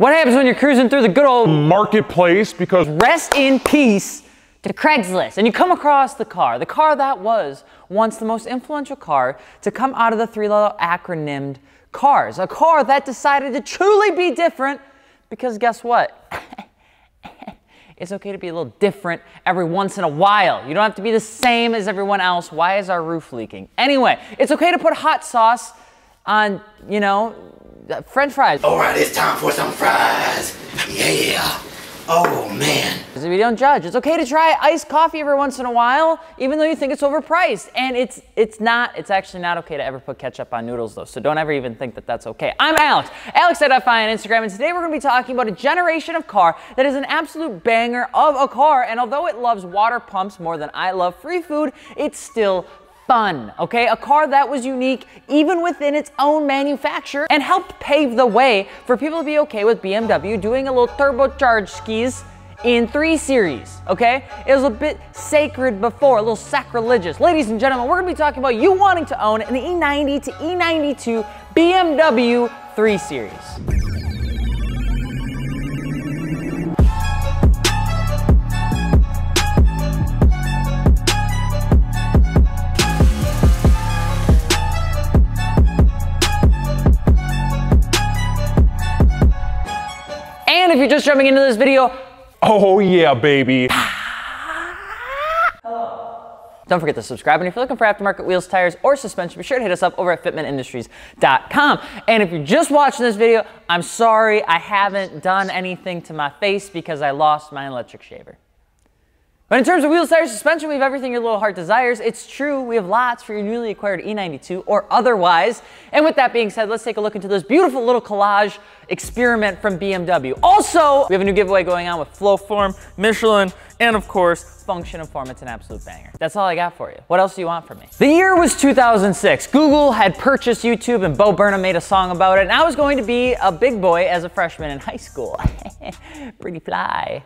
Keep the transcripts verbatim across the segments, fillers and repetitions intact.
What happens when you're cruising through the good old marketplace, because rest in peace to Craigslist, and you come across the car, the car that was once the most influential car to come out of the three-letter acronymed cars, a car that decided to truly be different, because guess what? It's okay to be a little different every once in a while. You don't have to be the same as everyone else. Why is our roof leaking? Anyway, it's okay to put hot sauce on, you know, French fries. All right, it's time for some fries. Yeah. Oh, man. We don't judge. It's okay to try iced coffee every once in a while, even though you think it's overpriced. And it's it's not, it's actually not okay to ever put ketchup on noodles, though. So don't ever even think that that's okay. I'm Alex, Alex dot f i on Instagram, and today we're going to be talking about a generation of car that is an absolute banger of a car. And although it loves water pumps more than I love free food, it's still fun, okay? A car that was unique even within its own manufacturer and helped pave the way for people to be okay with B M W doing a little turbocharged skis in three series, okay? It was a bit sacred before, a little sacrilegious. Ladies and gentlemen, we're gonna be talking about you wanting to own an E ninety to E ninety-two B M W three series. If you're just jumping into this video, oh yeah, baby. Don't forget to subscribe, and if you're looking for aftermarket wheels, tires, or suspension, be sure to hit us up over at fitment industries dot com. And if you're just watching this video, I'm sorry I haven't done anything to my face because I lost my electric shaver. But in terms of wheels, tires, suspension, we have everything your little heart desires. It's true, we have lots for your newly acquired E ninety-two or otherwise. And with that being said, let's take a look into this beautiful little collage experiment from B M W. Also, we have a new giveaway going on with Flowform, Michelin, and of course, Function and Form. It's an absolute banger. That's all I got for you. What else do you want from me? The year was two thousand six. Google had purchased YouTube, and Bo Burnham made a song about it, and I was going to be a big boy as a freshman in high school. Pretty fly.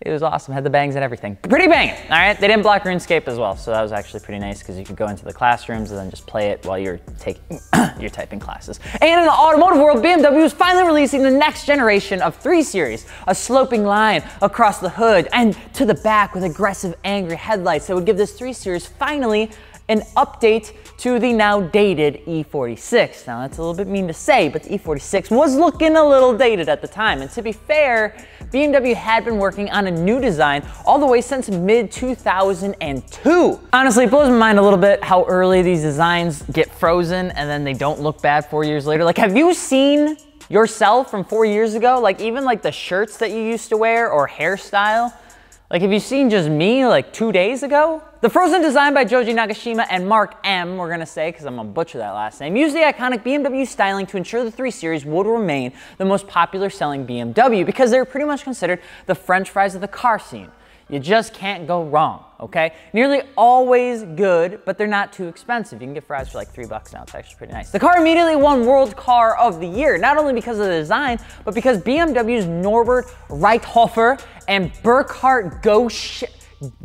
It was awesome, had the bangs and everything. Pretty banging, all right? They didn't block RuneScape as well, so that was actually pretty nice because you could go into the classrooms and then just play it while you're taking your typing classes. And in the automotive world, B M W is finally releasing the next generation of three series, a sloping line across the hood and to the back with aggressive, angry headlights that would give this three series finally an update to the now dated E forty-six. Now that's a little bit mean to say, but the E forty-six was looking a little dated at the time. And to be fair, B M W had been working on a new design all the way since mid two thousand two. Honestly, it blows my mind a little bit how early these designs get frozen and then they don't look bad four years later. Like, have you seen yourself from four years ago? Like, even like the shirts that you used to wear or hairstyle. Like, have you seen just me like two days ago? The frozen design by Joji Nagashima and Mark M, we're gonna say, because I'm gonna butcher that last name, used the iconic B M W styling to ensure the three series would remain the most popular selling B M W because they were pretty much considered the French fries of the car scene. You just can't go wrong, okay? Nearly always good, but they're not too expensive. You can get fries for like three bucks now. It's actually pretty nice. The car immediately won World Car of the Year, not only because of the design, but because B M W's Norbert Reithofer and Burkhardt Göschel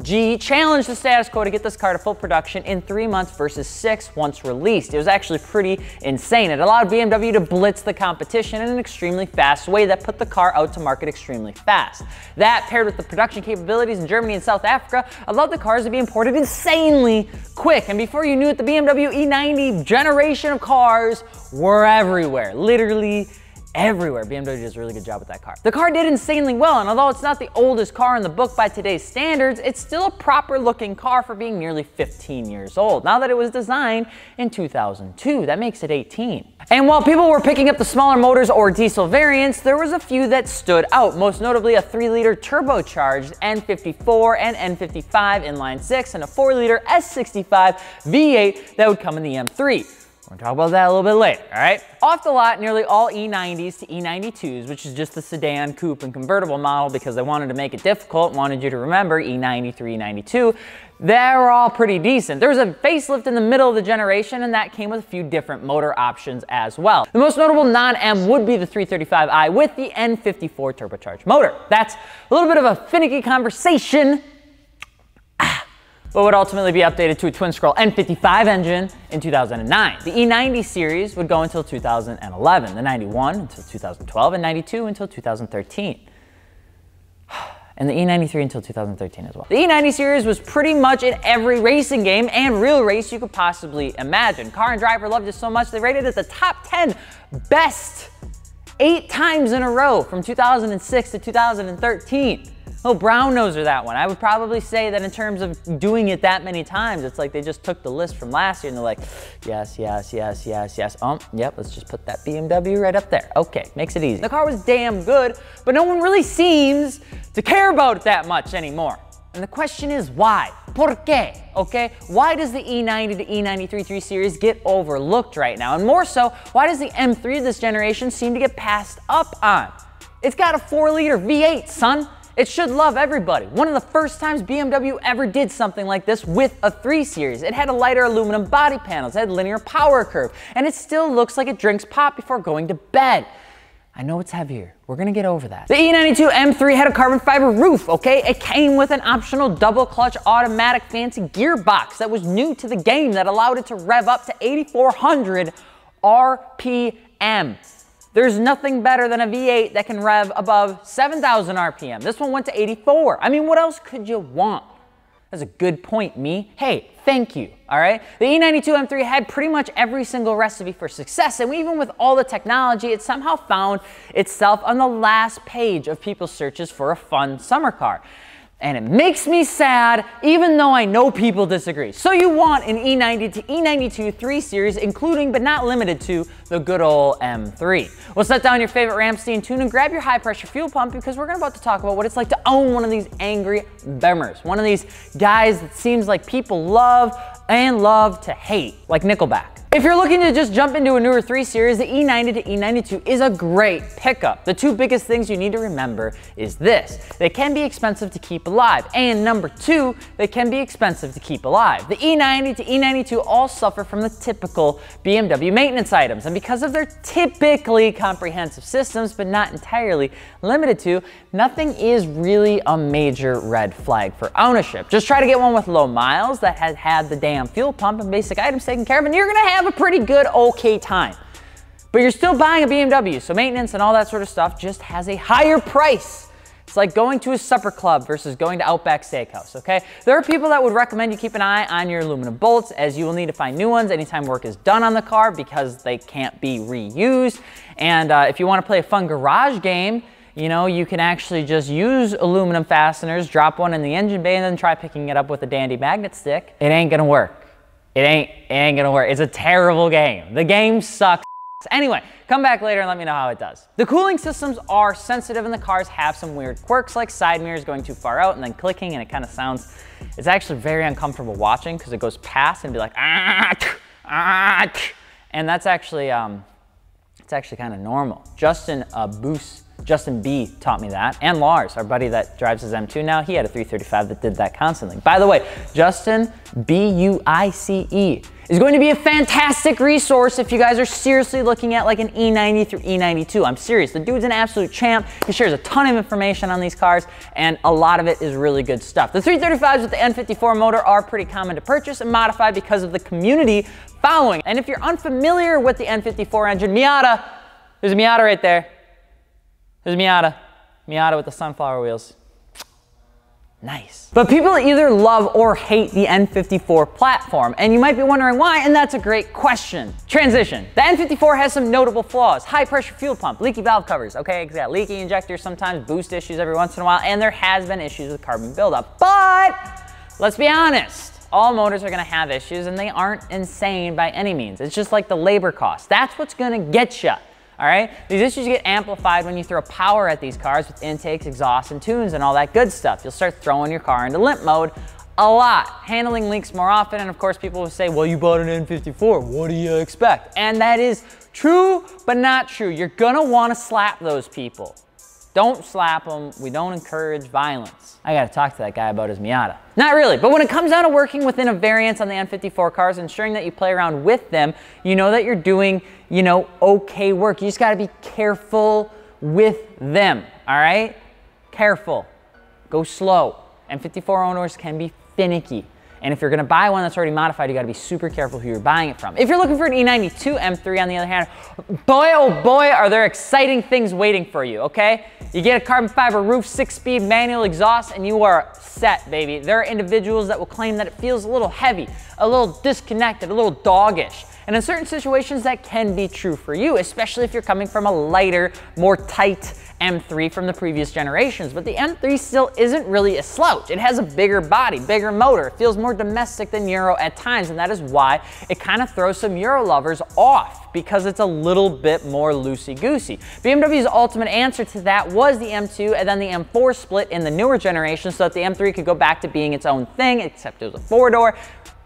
G challenged the status quo to get this car to full production in three months versus six once released. It was actually pretty insane. It allowed B M W to blitz the competition in an extremely fast way that put the car out to market extremely fast. That, paired with the production capabilities in Germany and South Africa, allowed the cars to be imported insanely quick. And before you knew it, the B M W E ninety generation of cars were everywhere, literally everywhere. B M W does a really good job with that car. The car did insanely well, and although it's not the oldest car in the book by today's standards, it's still a proper looking car for being nearly fifteen years old, now that it was designed in two thousand two. That makes it eighteen. And while people were picking up the smaller motors or diesel variants, there was a few that stood out, most notably a three liter turbocharged N fifty-four and N fifty-five inline six and a four liter S sixty-five V eight that would come in the M three. We're gonna talk about that a little bit later, all right? Off the lot, nearly all E nineties to E ninety-twos, which is just the sedan, coupe, and convertible model because they wanted to make it difficult, wanted you to remember E ninety-three, E ninety-two, they were all pretty decent. There was a facelift in the middle of the generation, and that came with a few different motor options as well. The most notable non-M would be the three thirty-five i with the N fifty-four turbocharged motor. That's a little bit of a finicky conversation but would ultimately be updated to a twin-scroll N fifty-five engine in two thousand nine. The E ninety series would go until two thousand eleven, the ninety-one until two thousand twelve, and ninety-two until two thousand thirteen. And the E ninety-three until two thousand thirteen as well. The E ninety series was pretty much in every racing game and real race you could possibly imagine. Car and Driver loved it so much they rated it the top ten best eight times in a row from two thousand six to two thousand thirteen. Oh, brown noser that one. I would probably say that in terms of doing it that many times, it's like they just took the list from last year and they're like, yes, yes, yes, yes, yes. Um, yep, let's just put that B M W right up there. Okay, makes it easy. The car was damn good, but no one really seems to care about it that much anymore. And the question is why? Por qué? Okay? Why does the E ninety to E ninety-three series get overlooked right now? And more so, why does the M three of this generation seem to get passed up on? It's got a four liter V eight, son. It should love everybody. One of the first times B M W ever did something like this with a three series. It had a lighter aluminum body panels, it had linear power curve, and it still looks like it drinks pop before going to bed. I know it's heavier. We're gonna get over that. The E ninety-two M three had a carbon fiber roof, okay? It came with an optional double clutch automatic fancy gearbox that was new to the game that allowed it to rev up to eighty-four hundred R P M. There's nothing better than a V eight that can rev above seven thousand R P M. This one went to eighty-four. I mean, what else could you want? That's a good point, me. Hey, thank you, all right? The E ninety-two M three had pretty much every single recipe for success, and even with all the technology, it somehow found itself on the last page of people's searches for a fun summer car. And it makes me sad, even though I know people disagree. So you want an E ninety to E ninety-two three series, including but not limited to the good old M three. Well, set down your favorite Rammstein tune and grab your high-pressure fuel pump because we're about to talk about what it's like to own one of these angry Bemmers, one of these guys that seems like people love and love to hate, like Nickelback. If you're looking to just jump into a newer three series, the E ninety to E ninety-two is a great pickup. The two biggest things you need to remember is this. They can be expensive to keep alive. And number two, they can be expensive to keep alive. The E ninety to E ninety-two all suffer from the typical B M W maintenance items. And because of their typically comprehensive systems, but not entirely limited to, nothing is really a major red flag for ownership. Just try to get one with low miles that has had the damn fuel pump and basic items taken care of, and you're gonna have have a pretty good okay time. But you're still buying a B M W, so maintenance and all that sort of stuff just has a higher price. It's like going to a supper club versus going to Outback Steakhouse, okay? There are people that would recommend you keep an eye on your aluminum bolts, as you will need to find new ones anytime work is done on the car because they can't be reused. And uh, if you want to play a fun garage game, you know, you can actually just use aluminum fasteners, drop one in the engine bay, and then try picking it up with a dandy magnet stick. It ain't gonna work. It ain't, it ain't gonna work. It's a terrible game. The game sucks. Anyway, come back later and let me know how it does. The cooling systems are sensitive and the cars have some weird quirks like side mirrors going too far out and then clicking, and it kind of sounds, it's actually very uncomfortable watching because it goes past and be like, ah, ah, and that's actually, um, it's actually kind of normal. Justin uh, Buice, Justin B taught me that, and Lars, our buddy that drives his M two now, he had a three thirty-five that did that constantly. By the way, Justin B U I C E is going to be a fantastic resource if you guys are seriously looking at like an E ninety through E ninety-two. I'm serious, the dude's an absolute champ. He shares a ton of information on these cars, and a lot of it is really good stuff. The three thirty-fives with the N fifty-four motor are pretty common to purchase and modify because of the community following. And if you're unfamiliar with the N fifty-four engine, Miata, there's a Miata right there. There's Miata, Miata with the sunflower wheels. Nice. But people either love or hate the N fifty-four platform, and you might be wondering why, and that's a great question. Transition. The N fifty-four has some notable flaws. High pressure fuel pump, leaky valve covers, okay, it's got leaky injectors sometimes, boost issues every once in a while, and there has been issues with carbon buildup. But let's be honest. All motors are gonna have issues, and they aren't insane by any means. It's just like the labor cost. That's what's gonna get you. All right, these issues get amplified when you throw power at these cars with intakes, exhausts, and tunes and all that good stuff. You'll start throwing your car into limp mode a lot, handling leaks more often, and of course people will say, well, you bought an N fifty-four, what do you expect? And that is true, but not true. You're gonna wanna slap those people. Don't slap them, we don't encourage violence. I gotta talk to that guy about his Miata. Not really, but when it comes down to working within a variance on the N fifty-four cars, ensuring that you play around with them, you know that you're doing, you know, okay work. You just gotta be careful with them, all right? Careful, go slow. N fifty-four owners can be finicky. And if you're gonna buy one that's already modified, you gotta be super careful who you're buying it from. If you're looking for an E ninety-two M three, on the other hand, boy, oh boy, are there exciting things waiting for you, okay? You get a carbon fiber roof, six speed manual exhaust, and you are set, baby. There are individuals that will claim that it feels a little heavy, a little disconnected, a little doggish. And in certain situations, that can be true for you, especially if you're coming from a lighter, more tight M three from the previous generations. But the M three still isn't really a slouch. It has a bigger body, bigger motor. It feels more domestic than Euro at times, and that is why it kind of throws some Euro lovers off, because it's a little bit more loosey-goosey. B M W's ultimate answer to that was the M two and then the M four split in the newer generation, so that the M three could go back to being its own thing, except it was a four-door,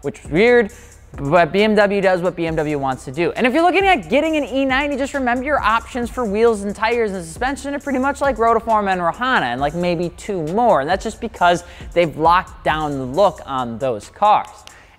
which was weird. But B M W does what B M W wants to do. And if you're looking at getting an E ninety, just remember your options for wheels and tires and suspension are pretty much like Rotiform and Rohana, and like maybe two more. And that's just because they've locked down the look on those cars.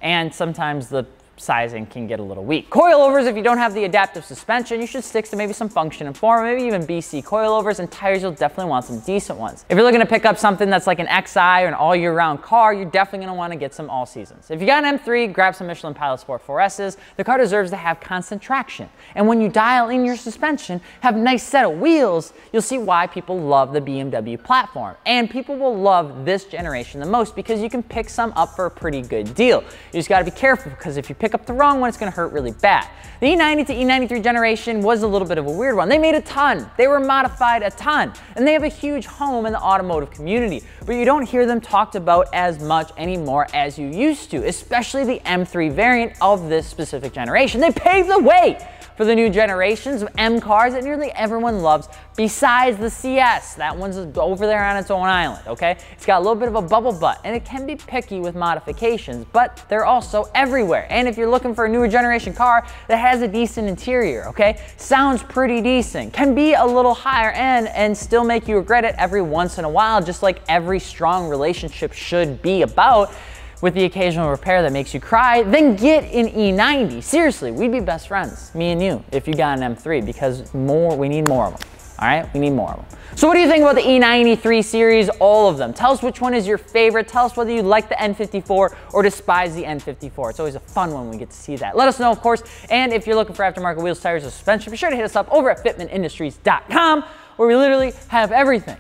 And sometimes the sizing can get a little weak. Coilovers, if you don't have the adaptive suspension, you should stick to maybe some Function and Form, maybe even B C coilovers, and tires, you'll definitely want some decent ones. If you're looking to pick up something that's like an X I or an all year round car, you're definitely gonna wanna get some all seasons. If you got an M three, grab some Michelin Pilot Sport four S's. The car deserves to have constant traction. And when you dial in your suspension, have a nice set of wheels, you'll see why people love the B M W platform. And people will love this generation the most because you can pick some up for a pretty good deal. You just gotta be careful, because if you pick up the wrong one, it's gonna hurt really bad. The E ninety to E ninety-three generation was a little bit of a weird one. They made a ton, they were modified a ton, and they have a huge home in the automotive community, but you don't hear them talked about as much anymore as you used to, especially the M three variant of this specific generation. They paved the way for the new generations of M cars that nearly everyone loves, besides the C S. That one's over there on its own island, okay? It's got a little bit of a bubble butt, and it can be picky with modifications, but they're also everywhere. And if you're looking for a newer generation car that has a decent interior, okay? Sounds pretty decent, can be a little higher end, and still make you regret it every once in a while, just like every strong relationship should be about, with the occasional repair that makes you cry, then get an E ninety. Seriously, we'd be best friends, me and you, if you got an M three, because more, we need more of them. All right, we need more of them. So what do you think about the E ninety-three series, all of them? Tell us which one is your favorite. Tell us whether you like the N fifty-four or despise the N fifty-four. It's always a fun one when we get to see that. Let us know, of course. And if you're looking for aftermarket wheels, tires, or suspension, be sure to hit us up over at fitment industries dot com, where we literally have everything.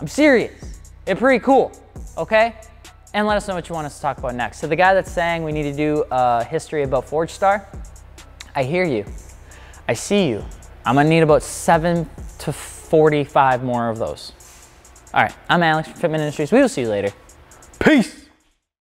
I'm serious. It's pretty cool, okay? And let us know what you want us to talk about next. So the guy that's saying we need to do a history about Forge Star, I hear you, I see you. I'm gonna need about seven to forty-five more of those. All right, I'm Alex from Fitment Industries. We will see you later. Peace.